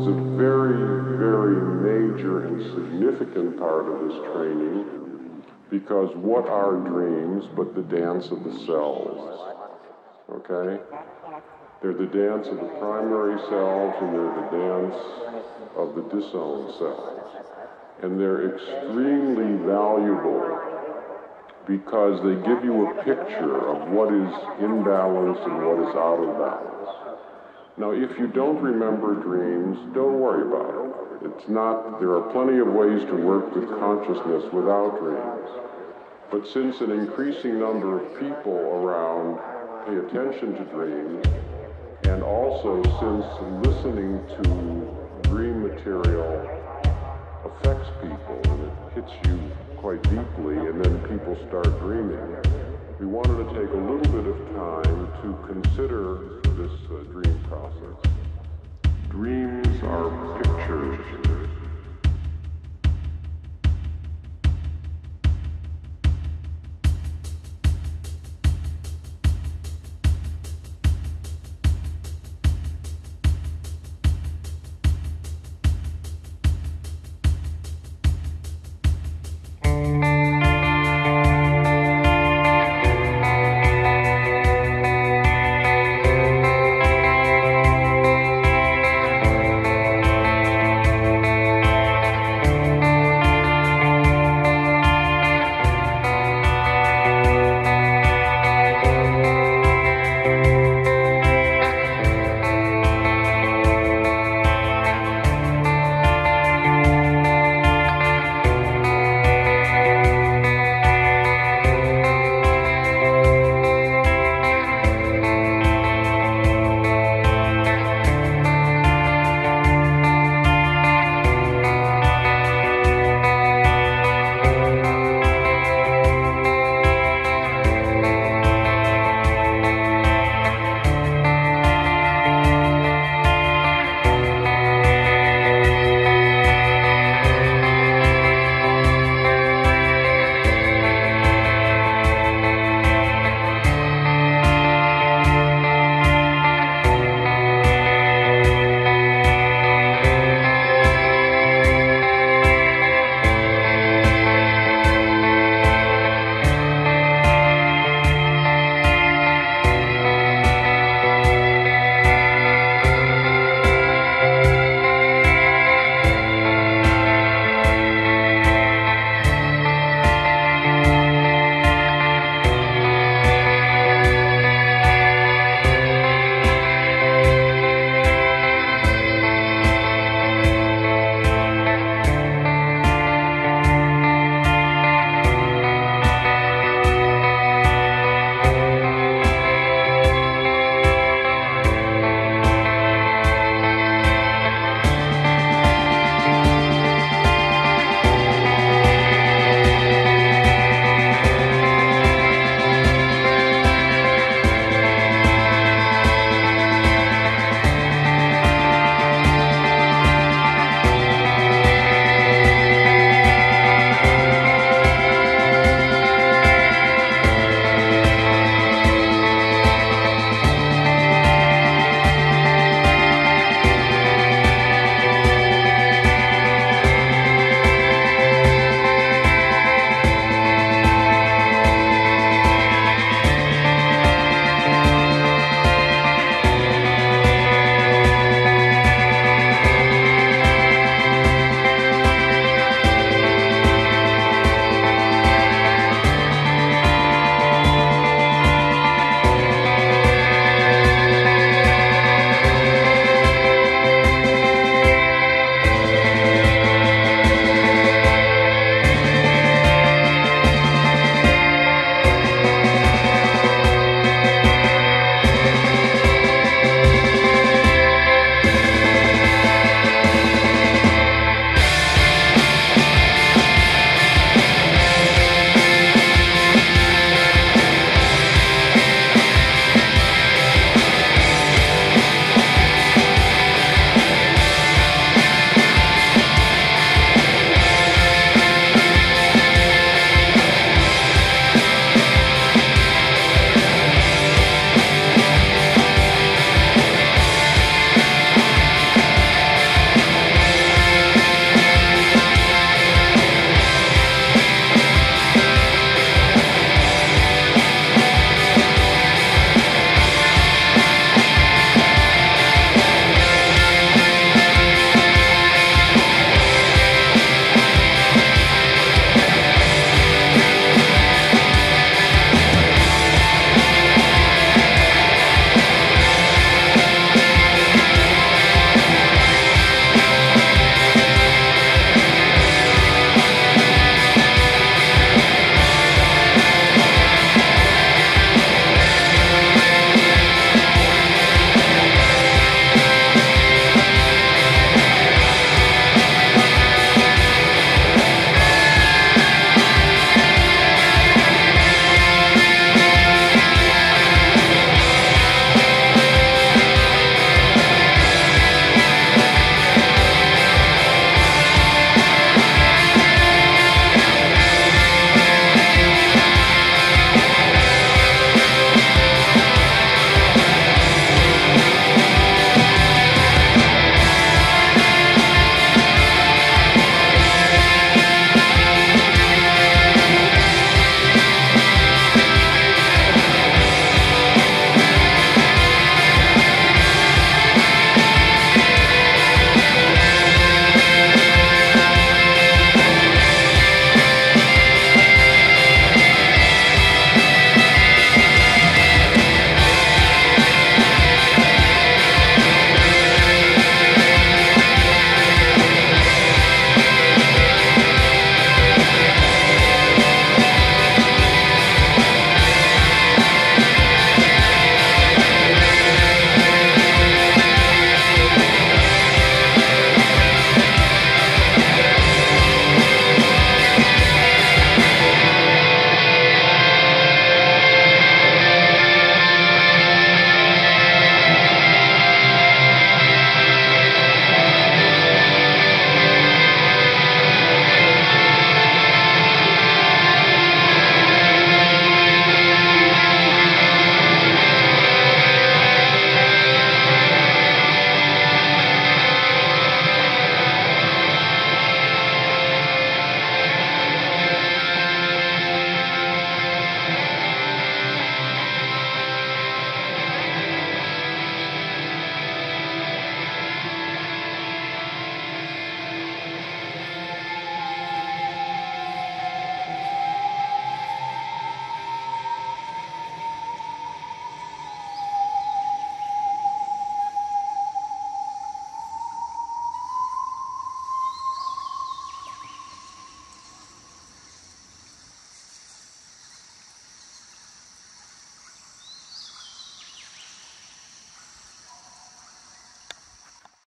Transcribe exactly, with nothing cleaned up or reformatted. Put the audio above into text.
is a very, very major and significant part of this training, because what are dreams but the dance of the cells? Okay? They're the dance of the primary cells, and they're the dance of the disowned cells. And they're extremely valuable because they give you a picture of what is in balance and what is out of balance. Now, if you don't remember dreams, don't worry about it. It's not, there are plenty of ways to work with consciousness without dreams. But since an increasing number of people around pay attention to dreams, and also since listening to dream material affects people and it hits you quite deeply and then people start dreaming, we wanted to take a little bit of time to consider this uh, dream process. Dreams are pictures